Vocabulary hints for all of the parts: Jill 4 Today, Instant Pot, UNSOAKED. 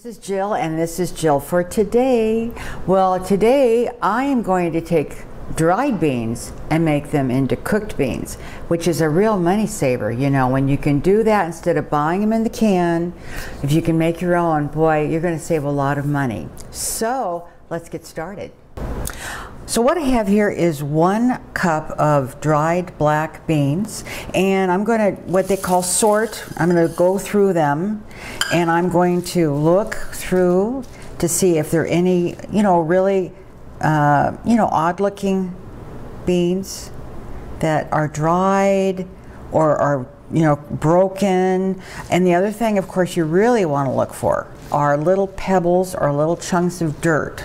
This is Jill and this is Jill for Today. Well, today I am going to take dried beans and make them into cooked beans, which is a real money saver, you know, when you can do that instead of buying them in the can. If you can make your own, boy, you're going to save a lot of money. So let's get started. So what I have here is 1 cup of dried black beans, and I'm going to, what they call sort, I'm going to go through them, and I'm going to look through to see if there are any, you know, really, odd looking beans that are dried or are, you know, broken. And the other thing, of course, you really want to look for are little pebbles or little chunks of dirt,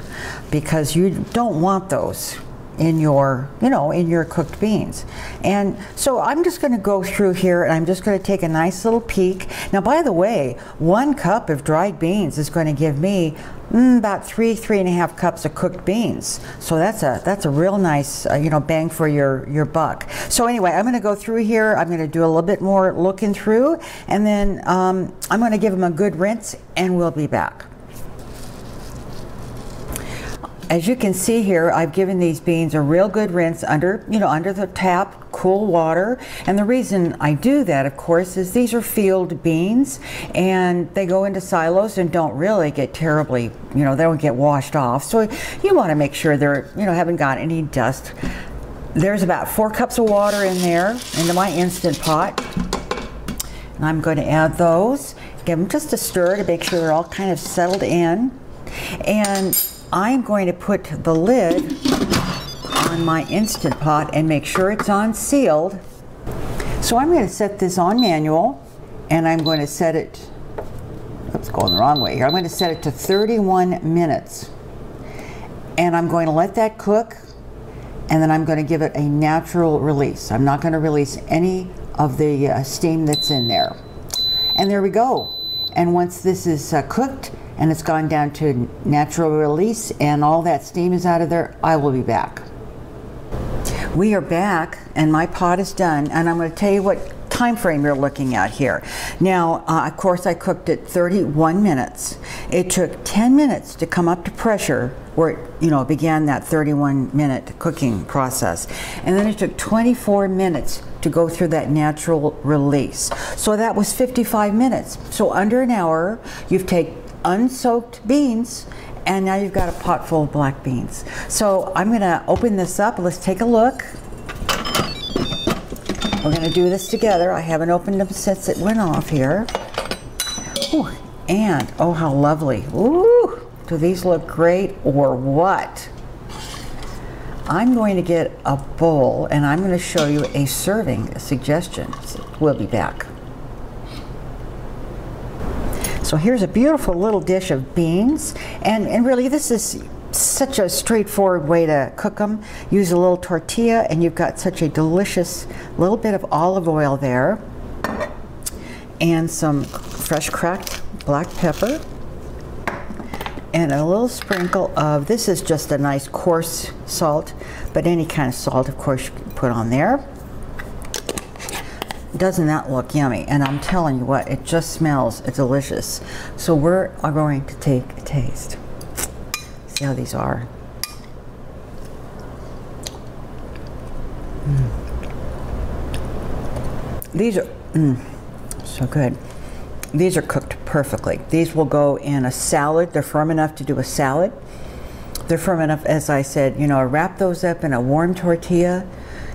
because you don't want those in your, you know, in your cooked beans. And so I'm just going to go through here and I'm just going to take a nice little peek. Now, by the way, 1 cup of dried beans is going to give me about three and a half cups of cooked beans. So that's a real nice, bang for your buck. So anyway, I'm going to go through here. I'm going to do a little bit more looking through, and then I'm going to give them a good rinse and we'll be back. As you can see here, I've given these beans a real good rinse under, you know, under the tap, cool water. And the reason I do that, of course, is these are field beans and they go into silos and don't really get terribly, you know, they don't get washed off. So you want to make sure they're, you know, haven't got any dust. There's about 4 cups of water in there into my Instant Pot. And I'm going to add those, give them just a stir to make sure they're all kind of settled in. And I'm going to put the lid on my Instant Pot and make sure it's on sealed. So I'm going to set this on manual, and I'm going to set it, it's going the wrong way here, I'm going to set it to 31 minutes. And I'm going to let that cook, and then I'm going to give it a natural release. I'm not going to release any of the steam that's in there. And there we go. And once this is cooked, and it's gone down to natural release and all that steam is out of there, I will be back. We are back and my pot is done, and I'm going to tell you what time frame you're looking at here. Now, of course, I cooked it 31 minutes. It took 10 minutes to come up to pressure where it, you know, began that 31-minute cooking process. And then it took 24 minutes to go through that natural release. So that was 55 minutes. So under an hour, you've taken unsoaked beans and now you've got a pot full of black beans. So I'm going to open this up. Let's take a look. We're going to do this together. I haven't opened them since it went off here. Ooh, and oh, how lovely. Ooh, do these look great or what? I'm going to get a bowl and I'm going to show you a serving suggestion. We'll be back. So here's a beautiful little dish of beans, and really this is such a straightforward way to cook them. Use a little tortilla and you've got such a delicious little bit of olive oil there, and some fresh cracked black pepper, and a little sprinkle of, this is just a nice coarse salt, but any kind of salt, of course, you can put on there. Doesn't that look yummy? And I'm telling you what, it just smells delicious. So we're going to take a taste. See how these are. These are so good. These are cooked perfectly. These will go in a salad. They're firm enough to do a salad. They're firm enough, as I said, you know, wrap those up in a warm tortilla.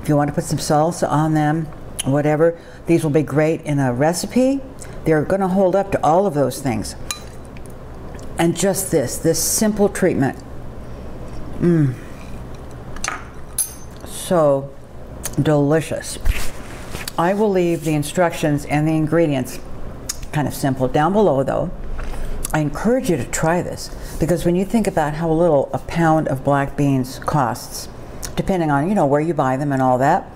If you want to put some salsa on them, whatever, these will be great in a recipe. They're going to hold up to all of those things. And just this simple treatment, so delicious. I will leave the instructions and the ingredients kind of simple down below, though. I encourage you to try this, because when you think about how little a pound of black beans costs, depending on, you know, where you buy them and all that,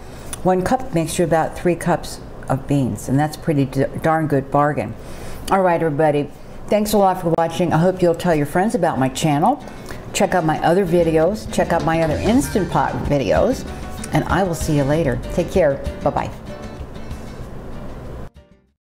1 cup makes you about 3 cups of beans, and that's pretty darn good bargain. All right, everybody, thanks a lot for watching. I hope you'll tell your friends about my channel. Check out my other videos. Check out my other Instant Pot videos, and I will see you later. Take care. Bye-bye.